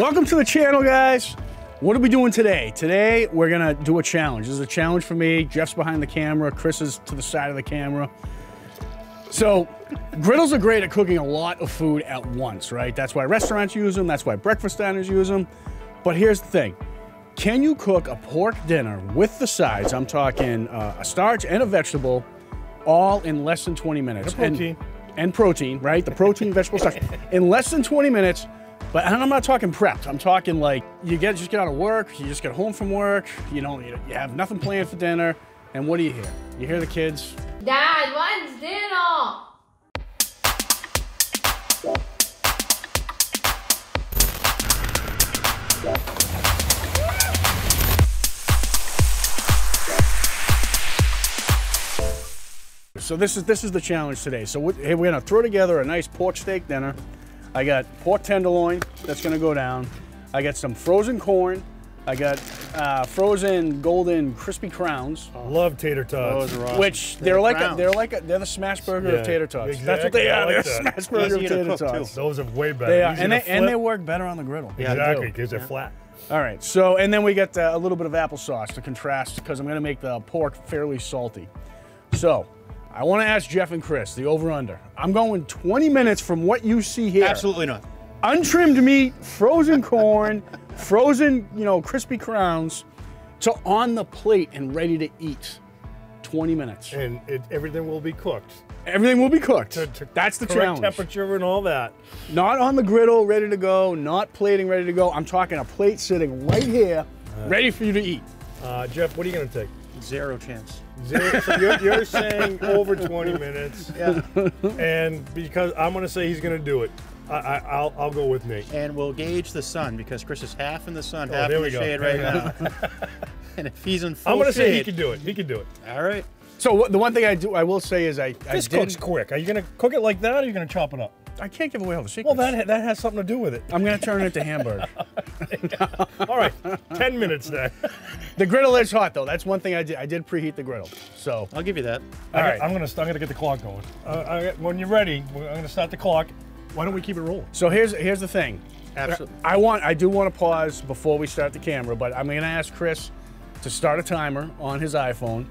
Welcome to the channel, guys. What are we doing today? Today, we're gonna do a challenge. This is a challenge for me. Jeff's behind the camera. Chris is to the side of the camera. So, griddles are great at cooking a lot of food at once, right? That's why restaurants use them. That's why breakfast diners use them. But here's the thing. Can you cook a pork dinner with the sides? I'm talking a starch and a vegetable, all in less than 20 minutes. And protein, right? The protein, vegetable, starch. In less than 20 minutes, but I'm not talking prepped. I'm talking like you just get out of work, you just get home from work, you have nothing planned for dinner, and what do you hear? You hear the kids. Dad, when's dinner? So this is the challenge today. So we're gonna throw together a nice pork steak dinner. I got pork tenderloin that's gonna go down. I got some frozen corn. I got frozen golden crispy crowns. Oh, love tater tots. Those are awesome. Which they're the smash burger of tater tots. Exactly. That's what they are. Like they're smash burger of tater tots. Those are way better. They are. And they work better on the griddle. Yeah, exactly, because they're flat. All right. So and then we got a little bit of applesauce to contrast because I'm gonna make the pork fairly salty. So. I want to ask Jeff and Chris, the over-under. I'm going 20 minutes from what you see here. Absolutely not. Untrimmed meat, frozen corn, frozen, crispy crowns, to on the plate and ready to eat. 20 minutes. And everything will be cooked. Everything will be cooked. That's the challenge. Temperature and all that. Not on the griddle, ready to go, not plating, ready to go. I'm talking a plate sitting right here, ready for you to eat. Jeff, what are you going to take? Zero chance. Zero, so you're saying over 20 minutes. Yeah. And because I'm going to say he's going to do it, I'll go with Nate. And we'll gauge the sun because Chris is half in the sun, half in the shade right now. And if he's in full shade. I'm going to say he can do it. He can do it. All right. So the one thing I will say is this cooks quick. Are you going to cook it like that or are you going to chop it up? I can't give away all the secrets. Well, that has something to do with it. I'm going to turn it to hamburger. All right, 10 minutes then. The griddle is hot, though. That's one thing I did. I did preheat the griddle, so. I'll give you that. All right. I'm going to get the clock going. When you're ready, I'm going to start the clock. Why don't we keep it rolling? So here's the thing. Absolutely. I do want to pause before we start the camera, but I'm going to ask Chris to start a timer on his iPhone.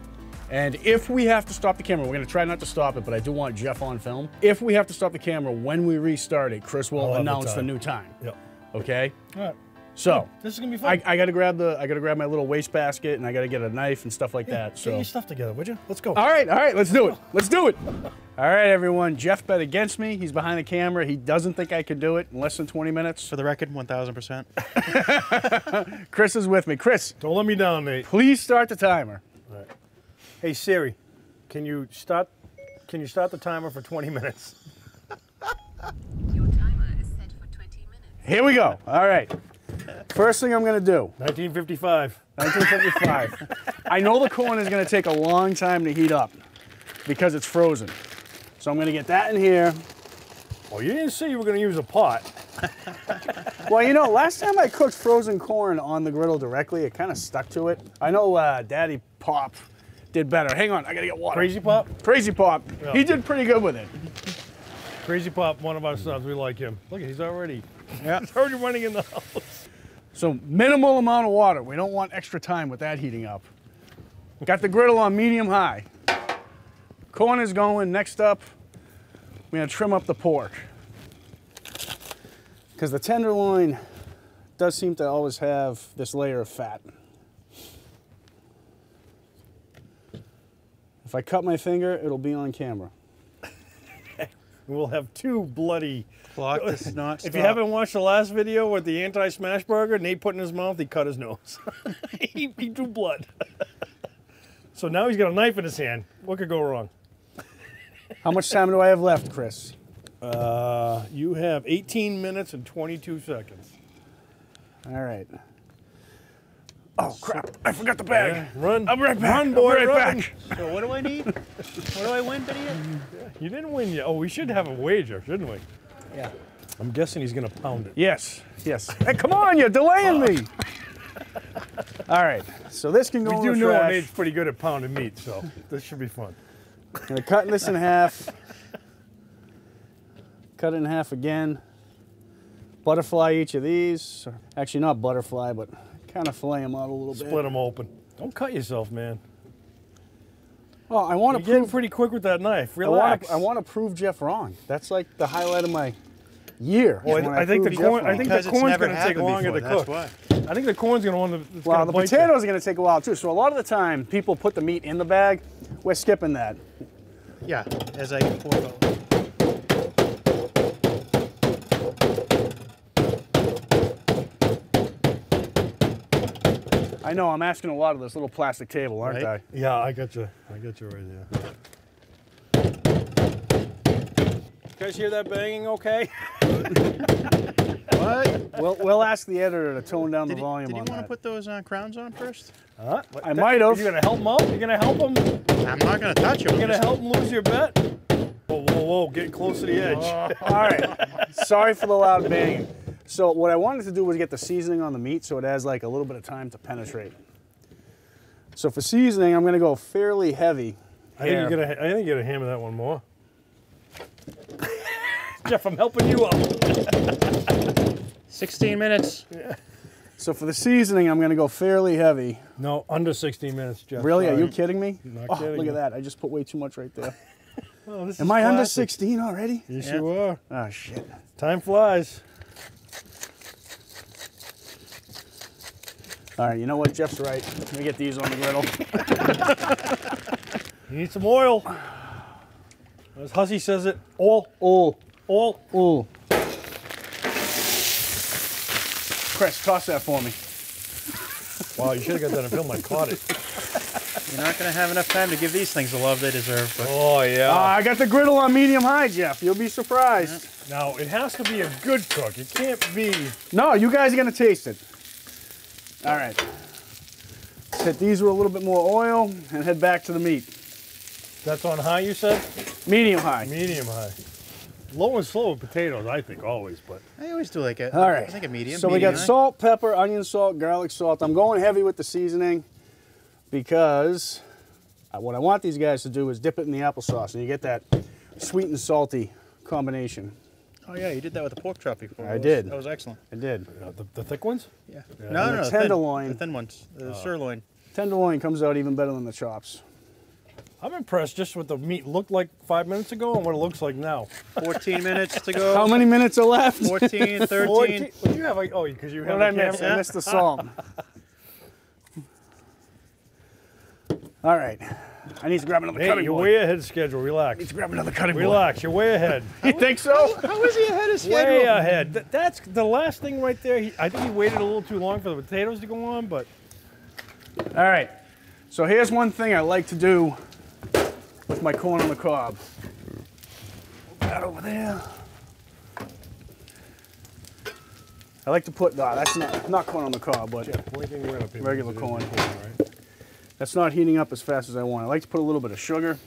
And if we have to stop the camera, we're going to try not to stop it, but I do want Jeff on film. If we have to stop the camera, when we restart it, Chris will announce the new time. Yep. Okay? All right. So this is going to be fun. I got to grab my little wastebasket, and I got to get a knife and stuff like that. So get your stuff together, would you? Let's go. All right. Let's do it. All right, everyone. Jeff bet against me. He's behind the camera. He doesn't think I could do it in less than 20 minutes. For the record, 1,000%. Chris is with me. Chris. Don't let me down, mate. Please start the timer. All right. Hey Siri, can you start the timer for 20 minutes? Your timer is set for 20 minutes. Here we go. All right. First thing I'm going to do. 1955. I know the corn is going to take a long time to heat up because it's frozen. So I'm going to get that in here. Well, you didn't say you were going to use a pot. Well, last time I cooked frozen corn on the griddle directly, it kind of stuck to it. I know Daddy Pop did better. Hang on, I gotta get water. Crazy Pop? Crazy Pop. Yeah. He did pretty good with it. Crazy Pop, one of our subs, we like him. Look, he's already running in the house. So minimal amount of water. We don't want extra time with that heating up. Got the griddle on medium high. Corn is going. Next up, we're gonna trim up the pork. Because the tenderloin does seem to always have this layer of fat. If I cut my finger, it'll be on camera. We'll have two bloody... Clock does not stop. If you haven't watched the last video with the anti-smash burger, Nate put in his mouth, he cut his nose. he drew blood. So now he's got a knife in his hand. What could go wrong? How much time do I have left, Chris? You have 18 minutes and 22 seconds. All right. Oh, crap. I forgot the bag. Yeah, run. I'll be right back. Run, boy. I'll be right back. So what do I need? What do I win, idiot? You didn't win yet. Oh, we should have a wager, shouldn't we? Yeah. I'm guessing he's going to pound it. Yes. Yes. Hey, come on. You're delaying me. All right. So this can go in the trash. We do know Nate's pretty good at pounding meat, so this should be fun. I'm going to cut this in half. Cut it in half again. Butterfly each of these. Actually, not butterfly, but kind of fillet them out a little bit. Split them open. Don't cut yourself, man. Well, I want to prove... You're getting pretty quick with that knife. Relax. I want to prove Jeff wrong. That's like the highlight of my year. Well, I think the corn's going to take longer to cook. Why. I think the corn's going to want to... Well, the potatoes are going to take a while, too. So a lot of the time, people put the meat in the bag. We're skipping that. Yeah, as I pour it over. I know, I'm asking a lot of this little plastic table, aren't I? Yeah, I got you. I got you right there. You guys hear that banging okay? What? We'll ask the editor to tone down the volume on that. Did you want to put those crowns on first? I might have. You're going to help them out? You're going to help them? I'm not going to touch them. You're going to help them lose your bet? Whoa, whoa, whoa, getting close to the edge. All right, sorry for the loud banging. So what I wanted to do was get the seasoning on the meat so it has like a little bit of time to penetrate. So for seasoning, I'm gonna go fairly heavy. I think you're gonna hammer that one more. Jeff, I'm helping you up. 16 minutes. Yeah. So for the seasoning, I'm gonna go fairly heavy. No, under 16 minutes, Jeff. Really, sorry. Are you kidding me? Not kidding. Look at that, I just put way too much right there. Oh, this Am I classic. Under 16 already? Yes, yeah. You are. Oh, shit. Time flies. All right, you know what? Jeff's right. Let me get these on the griddle. You need some oil. As Hussey says it, oil, oil, oil, oil. Chris, toss that for me. Wow, you should have got that until I caught it. You're not going to have enough time to give these things the love they deserve. But... Oh, yeah. I got the griddle on medium-high, Jeff. You'll be surprised. Yeah. Now, it has to be a good cook. It can't be... No, you guys are going to taste it. All right, let's hit these with a little bit more oil and head back to the meat. That's on high, you said? Medium high. Medium high. Low and slow with potatoes, I think, always, but. I always do like it. All right. I think a medium. So medium we got high. Salt, pepper, onion salt, garlic salt. I'm going heavy with the seasoning because what I want these guys to do is dip it in the applesauce and you get that sweet and salty combination. Oh yeah, you did that with the pork chop before. I did. That was excellent. I did. The thick ones? Yeah. No, the tenderloin. The thin ones. The sirloin. Tenderloin comes out even better than the chops. I'm impressed just what the meat looked like 5 minutes ago and what it looks like now. 14 minutes to go. How many minutes are left? 14, 13. 14. Well, you have like, oh, because you have I missed the salt. All right. I need to grab another cutting board. You're way ahead of schedule. Relax. I need to grab another cutting board. Relax. You're way ahead. You think so? How is he ahead of schedule? Way ahead. That's the last thing right there. I think he waited a little too long for the potatoes to go on, but... All right. So here's one thing I like to do with my corn on the cob. That over there. I like to put... No, that's not corn on the cob, but Jeff, regular corn. That's not heating up as fast as I want. I like to put a little bit of sugar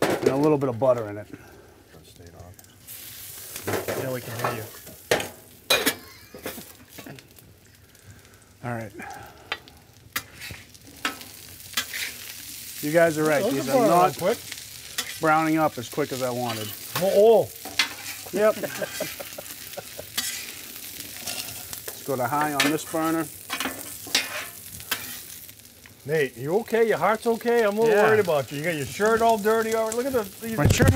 and a little bit of butter in it. Stayed on. Now we can hear you. All right. You guys are right. These are not quick. Browning up as quick as I wanted. Oh. Yep. Let's go to high on this burner. Nate, you okay? Your heart's okay? I'm a little worried about you. You got your shirt all dirty already. Look at the shirt.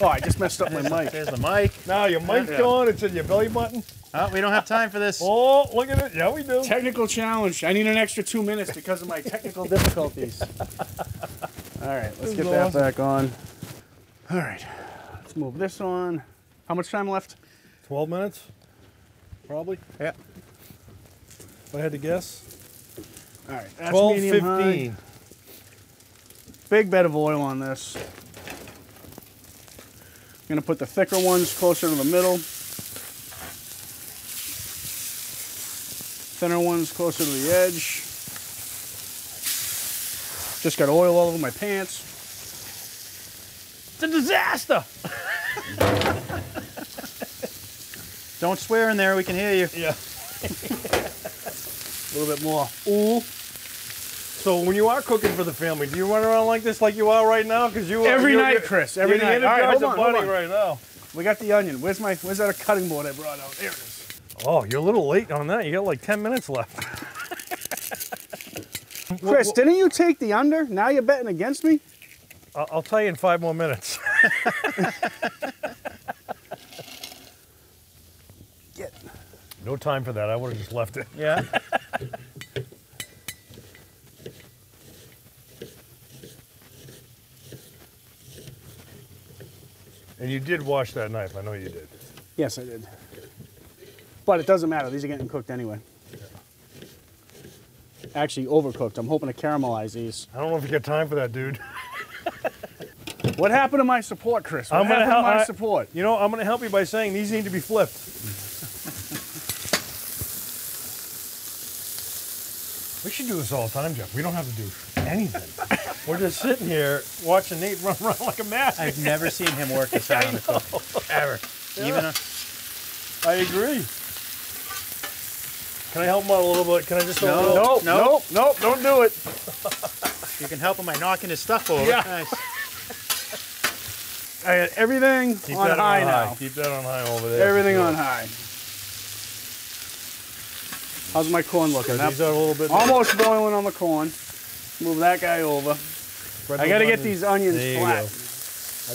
Oh, I just messed up my mic. There's the mic. Now your mic's gone. It's in your belly button. Oh, we don't have time for this. Oh, look at it. Yeah, we do. Technical challenge. I need an extra 2 minutes because of my technical difficulties. All right, let's get that back on. All right, let's move this on. How much time left? 12 minutes, probably. Yeah. If I had to guess. All right, that's 12, medium 15. High. Big bed of oil on this. I'm going to put the thicker ones closer to the middle. Thinner ones closer to the edge. Just got oil all over my pants. It's a disaster! Don't swear in there, we can hear you. Yeah. A little bit more. Ooh. So when you are cooking for the family, do you run around like this like you are right now? Because you are every night, Chris. Every night. All right, hold on, buddy, right now. We got the onion. Where's that cutting board I brought out? There it is. Oh, you're a little late on that. You got like 10 minutes left. Chris, didn't you take the under? Now you're betting against me? I'll tell you in 5 more minutes. Get. No time for that. I would have just left it. Yeah. And you did wash that knife. I know you did. Yes, I did. But it doesn't matter. These are getting cooked anyway. Actually overcooked. I'm hoping to caramelize these. I don't know if you got time for that, dude. What happened to my support, Chris? What happened to my support? You know, I'm going to help you by saying these need to be flipped. We should do this all the time, Jeff. We don't have to do anything. We're just sitting here watching Nate run around like a madman. I've never seen him work this hard on the cook, ever. Yeah. Even a... I agree. Can I help him out a little bit? Can I just... No, don't do it. You can help him by knocking his stuff over. Yeah. Nice. I got everything on high now. Keep that on high over there. Everything on high. How's my corn looking? These are a little bit... Almost boiling on the corn. Move that guy over. I got to get these onions flat. I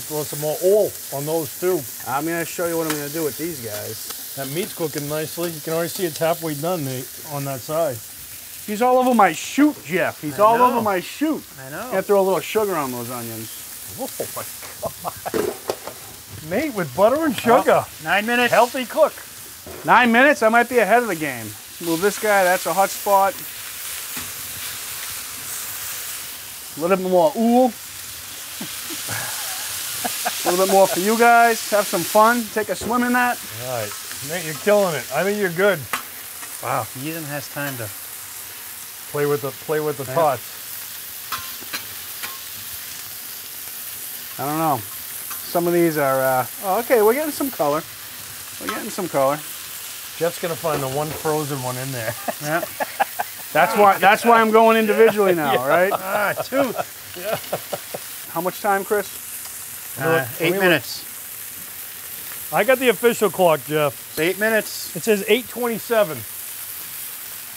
throw some more oil on those too. I'm going to show you what I'm going to do with these guys. That meat's cooking nicely. You can already see it's halfway done, Nate, on that side. He's all over my chute, Jeff. He's all over my chute. I know. You gotta throw a little sugar on those onions. Oh my God. Nate with butter and sugar. Oh, 9 minutes. Healthy cook. 9 minutes? I might be ahead of the game. Move this guy, that's a hot spot. A little bit more oil. A little bit more for you guys. Have some fun. Take a swim in that. All right. Nate, you're killing it. I think you're good. Wow. He even has time to play with the pots. I don't know. Some of these are. Oh, okay. We're getting some color. We're getting some color. Jeff's gonna find the one frozen one in there. Yeah. That's why. That's why I'm going individually now, right? Ah, two. Yeah. How much time, Chris? 8 minutes. I got the official clock, Jeff. It's 8 minutes. It says 8:27.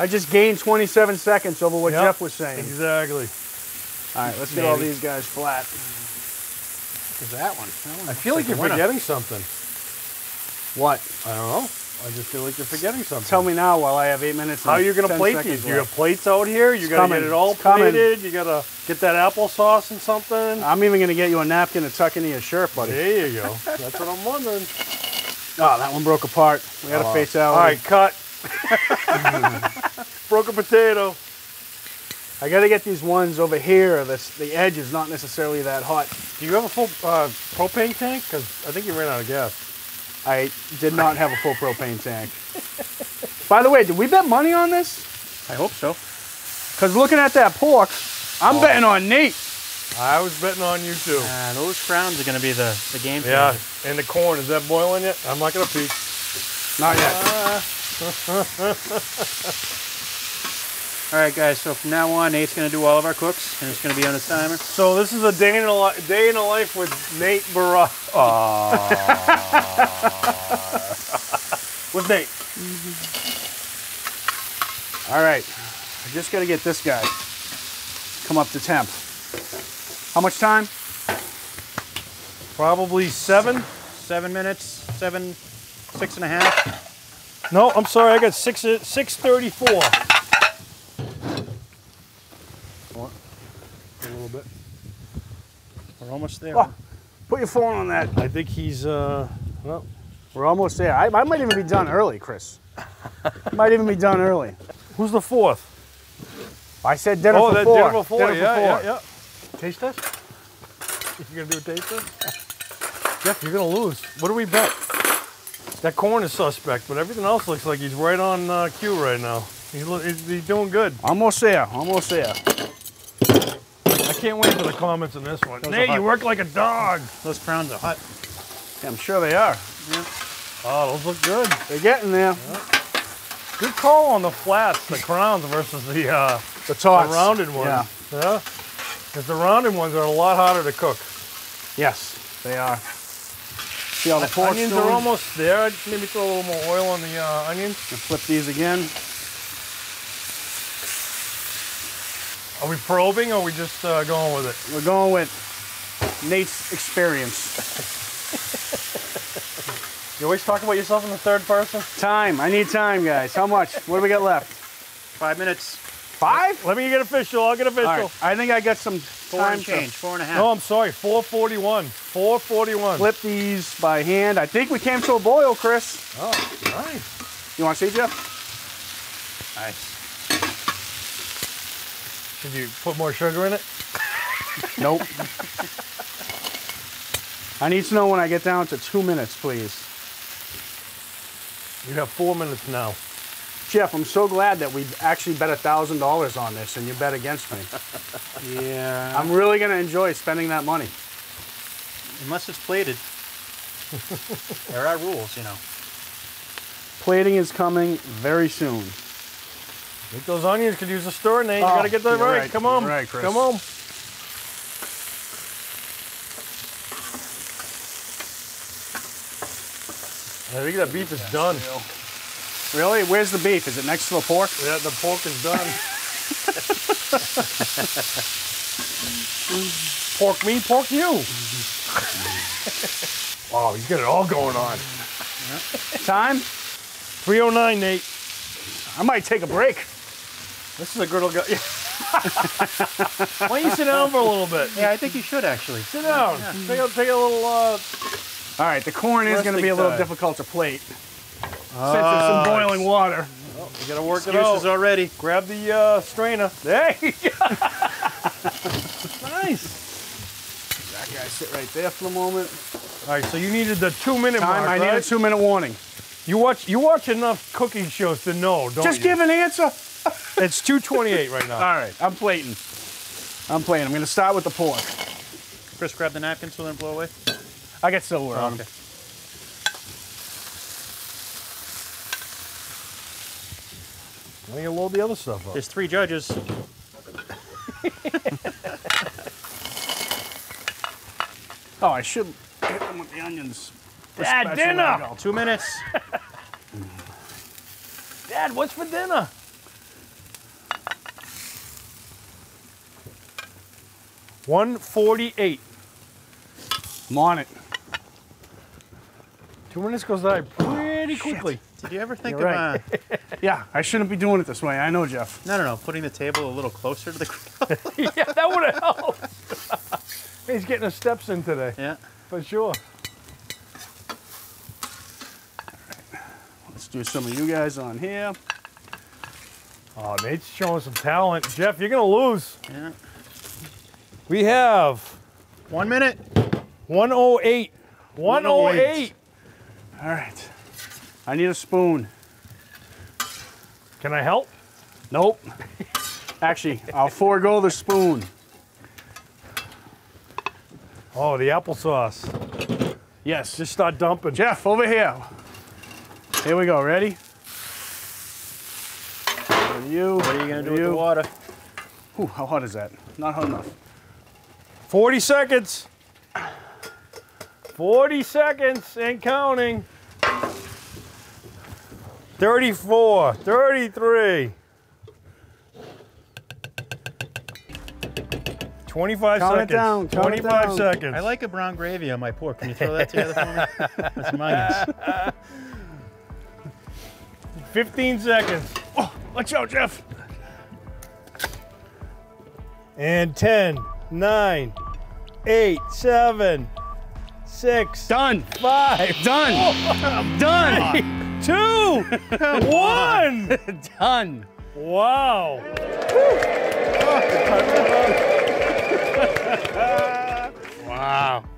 I just gained 27 seconds over what Jeff was saying. Exactly. All right, let's get all these guys flat. What is that one? I feel like you're forgetting something. What? I don't know. I just feel like you're forgetting something. Tell me now while I have 8 minutes. How are you going to plate these? You got plates out here? You got to get it all plated? You got to get that applesauce and something? I'm even going to get you a napkin to tuck into your shirt, buddy. There you go. That's what I'm wondering. Oh, that one broke apart. We got a fatality. All right, cut. Broke a potato. I got to get these ones over here. The edge is not necessarily that hot. Do you have a full propane tank? Because I think you ran out of gas. I did not have a full propane tank. By the way, did we bet money on this? I hope so. Because looking at that pork, I'm betting on Nate. I was betting on you too. Those crowns are going to be the game. Yeah, and the corn, is that boiling yet? I'm not going to peek. Not yet. All right, guys, so from now on, Nate's going to do all of our cooks, and it's going to be on his timer. So this is a day in a life with Nate Barra. With Nate. Mm-hmm. All right, I just got to get this guy come up to temp. How much time? Probably 7 minutes, 6 and a half. No, I'm sorry, I got 6:34. We're almost there. Oh, put your phone on that. I think he's, well, we're almost there. I might even be done early, Chris. Might even be done early. Who's the fourth? I said dinner for four. Dinner for four. Yeah. Taste test? You're going to do a taste test? Jeff, you're going to lose. What do we bet? That corn is suspect, but everything else looks like he's right on cue right now. He's doing good. Almost there, almost there. I can't wait for the comments on this one. Nate, you work like a dog. Those crowns are hot. Yeah, I'm sure they are. Yeah. Oh, those look good. They're getting there. Yeah. Good call on the flats, the crowns versus the rounded ones. Yeah. Because the rounded ones are a lot harder to cook. Yes, they are. See how the pork's onions doing? Are almost there. I'd maybe throw a little more oil on the onions. Just flip these again. Are we probing or are we just going with it? We're going with Nate's experience. You always talk about yourself in the third person? Time. I need time, guys. How much? What do we got left? 5 minutes. 5? Let me get official. I'll get official. Right. I think I got some time change. 4.5. No, I'm sorry. 441. 441. Flip these by hand. I think we came to a boil, Chris. Oh, nice. You want to see, Jeff? Nice. Should you put more sugar in it? Nope. I need to know when I get down to 2 minutes, please. You have 4 minutes now. Jeff, I'm so glad that we actually bet $1,000 on this and you bet against me. Yeah. I'm really going to enjoy spending that money. Unless it's plated. There are rules, you know. Plating is coming very soon. I think those onions could use a stir, Nate. Oh, you got to get that right. Come on. Right, Chris. Come on. I think that beef is done. Really? Where's the beef? Is it next to the pork? Yeah, the pork is done. Pork me, pork you. Wow, you got it all going on. Time? 3:09, Nate. I might take a break. This is a griddle guy. Why don't you sit down for a little bit? Yeah, I think you should actually. Sit down. Yeah. Take a little... All right, the corn is going to be a little difficult to plate. Since it's some boiling water. Well, you gotta work it out. Already. Grab the strainer. There you go. Nice. That guy sit right there for a moment. All right, so you needed the 2 minute mark, right? I need a 2 minute warning. You watch enough cooking shows to know, don't you? Just give an answer. It's 2:28 right now. All right, I'm plating. I'm gonna start with the pork. Chris, grab the napkin so they don't blow away. I got silverware on them. I'm gonna load the other stuff up. There's 3 judges. Oh, I should hit them with the onions. Dad, dinner! 2 minutes. Dad, what's for dinner? $148. I'm on it. 2 minutes goes by pretty quickly. Shit. Did you ever think of Yeah, I shouldn't be doing it this way. I know, Jeff. No. Putting the table a little closer to the grill. Yeah, that would have helped. He's getting his steps in today. Yeah. For sure. All right. Let's do some of you guys on here. Oh, Nate's showing some talent. Jeff, you're going to lose. Yeah. We have... 1 minute. 108. 108. All right. I need a spoon. Can I help? Nope. Actually, I'll forego the spoon. Oh, the applesauce. Yes. Just start dumping. Jeff, over here. Here we go. Ready? Over you. What are you going to do with the water? Ooh, how hot is that? Not hot enough. 40 seconds. 40 seconds and counting. 34, 33, 25 count seconds, it down, 25 it down. Seconds. I like a brown gravy on my pork. Can you throw that together for me? That's mine. 15 seconds. Oh, watch out, Jeff. And 10, 9, 8, 7, 6. Done. 5. Done. Oh, done. 2, 1, done. Wow. Wow. Look at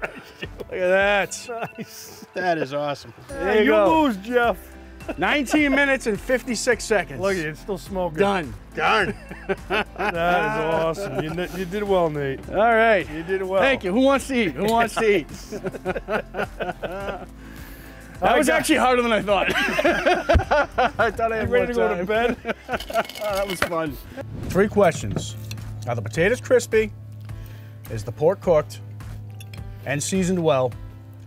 that. Nice. That is awesome. There you go. Lose, Jeff. 19 minutes and 56 seconds. Look at it, it's still smoking. Done. Done. That is awesome. You did well, Nate. All right. You did well. Thank you. Who wants to eat? Who wants to eat? That was actually harder than I thought. I thought I had more time. You ready to go to bed? That was fun. 3 questions. Are the potatoes crispy? Is the pork cooked and seasoned well?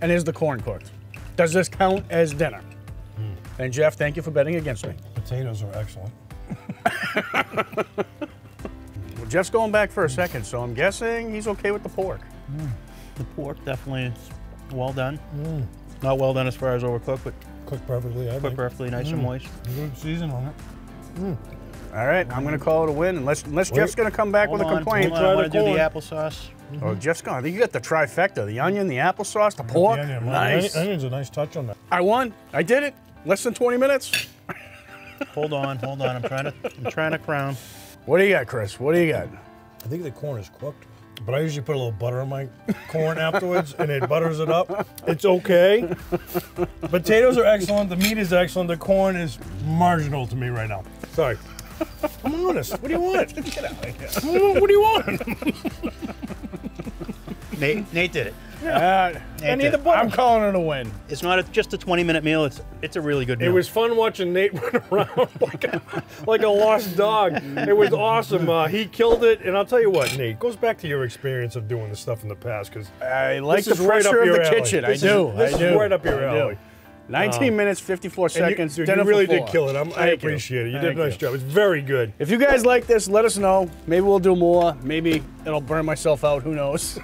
And is the corn cooked? Does this count as dinner? Mm. And Jeff, thank you for betting against me. Potatoes are excellent. Well, Jeff's going back for a second, so I'm guessing he's okay with the pork. Mm. The pork definitely is well done. Mm. Not well done as far as overcooked, but cooked perfectly. Cooked perfectly, nice and moist. Good season on it. Mm. All right, I'm gonna call it a win unless Jeff's gonna come back with a complaint. I want to do the applesauce. Mm-hmm. Oh, Jeff's gone. You got the trifecta: the onion, the applesauce, the pork. The onion. Nice. Onion's a nice touch on that. I won. I did it. Less than 20 minutes. Hold on. I'm trying to crown. What do you got, Chris? What do you got? I think the corn is cooked, but I usually put a little butter on my corn afterwards, and it butters it up. It's okay. Potatoes are excellent. The meat is excellent. The corn is marginal to me right now. Sorry. I'm honest. What do you want? Get out of here. What do you want? Nate did it. Yeah. I'm calling it a win. It's not just a 20-minute meal. It's a really good meal. It was fun watching Nate run around like a lost dog. It was awesome. He killed it. And I'll tell you what, Nate, it goes back to your experience of doing this stuff in the past, because I like the pressure of the kitchen. I do. This is right up your alley. 19 minutes, 54 seconds. You really did kill it. I appreciate it. You did a nice job. It's very good. If you guys like this, let us know. Maybe we'll do more. Maybe it'll burn myself out. Who knows?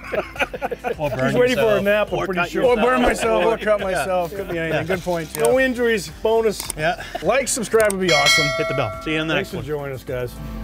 Or burn just waiting for a nap, I'm pretty sure. Or burn myself, or cut myself. Could be anything. Good point. Yeah. No injuries. Bonus. Yeah. Like, subscribe would be awesome. Hit the bell. See you in the next one. Thanks for joining us, guys.